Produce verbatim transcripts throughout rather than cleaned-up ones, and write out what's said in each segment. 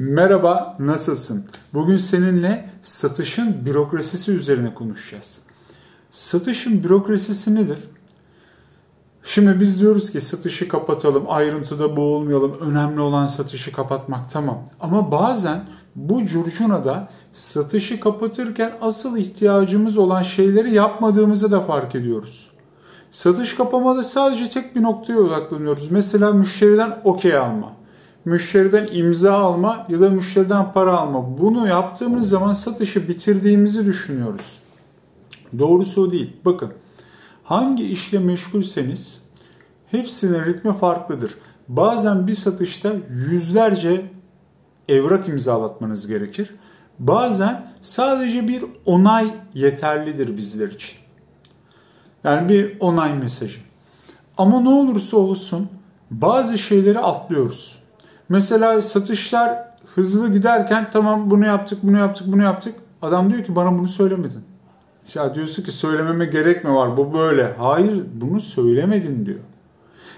Merhaba, nasılsın? Bugün seninle satışın bürokrasisi üzerine konuşacağız. Satışın bürokrasisi nedir? Şimdi biz diyoruz ki satışı kapatalım, ayrıntıda boğulmayalım, önemli olan satışı kapatmak, tamam. Ama bazen bu curcunada satışı kapatırken asıl ihtiyacımız olan şeyleri yapmadığımızı da fark ediyoruz. Satış kapamada sadece tek bir noktaya odaklanıyoruz. Mesela müşteriden okey alma, müşteriden imza alma ya da müşteriden para alma. Bunu yaptığımız zaman satışı bitirdiğimizi düşünüyoruz. Doğrusu o değil. Bakın, hangi işle meşgulseniz hepsinin ritmi farklıdır. Bazen bir satışta yüzlerce evrak imzalatmanız gerekir. Bazen sadece bir onay yeterlidir bizler için. Yani bir onay mesajı. Ama ne olursa olsun bazı şeyleri atlıyoruz. Mesela satışlar hızlı giderken tamam bunu yaptık, bunu yaptık, bunu yaptık. Adam diyor ki bana bunu söylemedin. Ya diyorsun ki söylememe gerek mi var, bu böyle. Hayır, bunu söylemedin diyor.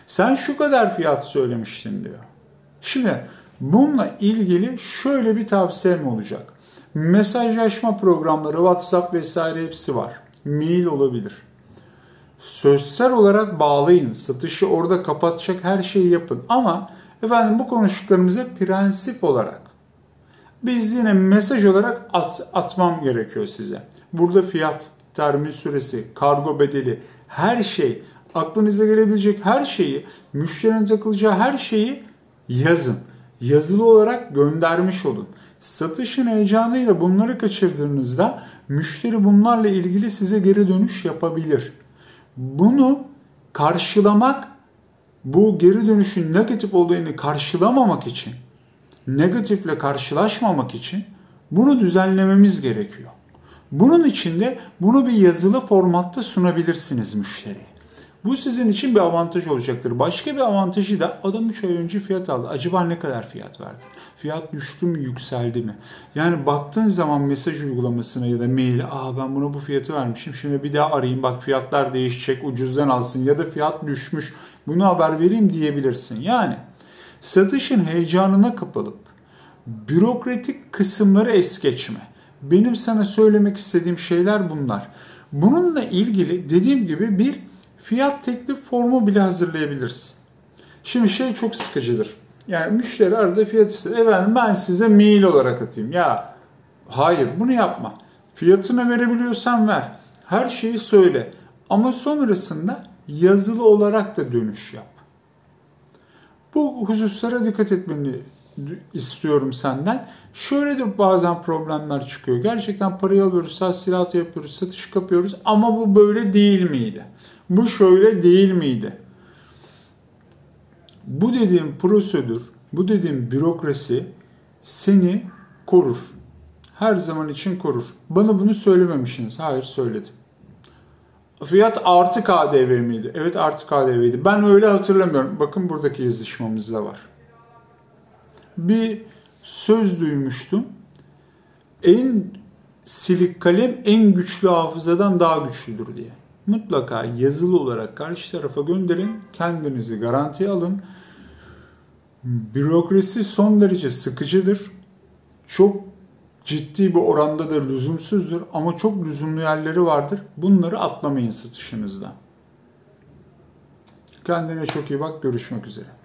Sen şu kadar fiyat söylemiştin diyor. Şimdi bununla ilgili şöyle bir tavsiyem olacak. Mesajlaşma programları, WhatsApp vesaire hepsi var. Mail olabilir. Sözsel olarak bağlayın. Satışı orada kapatacak her şeyi yapın. Ama efendim bu konuştuklarımızı prensip olarak biz yine mesaj olarak at, atmam gerekiyor size. Burada fiyat, termin süresi, kargo bedeli, her şey, aklınıza gelebilecek her şeyi, müşterinin takılacağı her şeyi yazın. Yazılı olarak göndermiş olun. Satışın heyecanıyla bunları kaçırdığınızda müşteri bunlarla ilgili size geri dönüş yapabilir. Bunu karşılamak, bu geri dönüşün negatif olayını karşılamamak için, negatifle karşılaşmamak için bunu düzenlememiz gerekiyor. Bunun için de bunu bir yazılı formatta sunabilirsiniz müşteriye. Bu sizin için bir avantaj olacaktır. Başka bir avantajı da adam üç ay önce fiyat aldı. Acaba ne kadar fiyat verdi? Fiyat düştü mü, yükseldi mi? Yani baktığın zaman mesaj uygulamasına ya da maile, aa ben buna bu fiyatı vermişim, şimdi bir daha arayayım, bak fiyatlar değişecek, ucuzdan alsın ya da fiyat düşmüş, bunu haber vereyim diyebilirsin. Yani satışın heyecanına kapılıp bürokratik kısımları es geçme. Benim sana söylemek istediğim şeyler bunlar. Bununla ilgili dediğim gibi bir fiyat teklif formu bile hazırlayabilirsin. Şimdi şey çok sıkıcıdır. Yani müşteri arada fiyat ister. Efendim ben size mail olarak atayım. Ya hayır, bunu yapma. Fiyatını verebiliyorsan ver. Her şeyi söyle. Ama sonrasında yazılı olarak da dönüş yap. Bu hususlara dikkat etmeni istiyorum senden. Şöyle de bazen problemler çıkıyor. Gerçekten parayı alıyoruz, tahsilatı yapıyoruz, satış kapıyoruz ama bu böyle değil miydi? Bu şöyle değil miydi? Bu dediğim prosedür, bu dediğim bürokrasi seni korur. Her zaman için korur. Bana bunu söylememişsiniz. Hayır, söyledim. Fiyat artı K D V miydi? Evet, artı K D V'ydi. Ben öyle hatırlamıyorum. Bakın buradaki yazışmamızda var. Bir söz duymuştum. En silik kalem en güçlü hafızadan daha güçlüdür diye. Mutlaka yazılı olarak karşı tarafa gönderin. Kendinizi garantiye alın. Bürokrasi son derece sıkıcıdır. Çok ciddi bir oranda da lüzumsuzdur. Ama çok lüzumlu yerleri vardır. Bunları atlamayın satışınızda. Kendine çok iyi bak. Görüşmek üzere.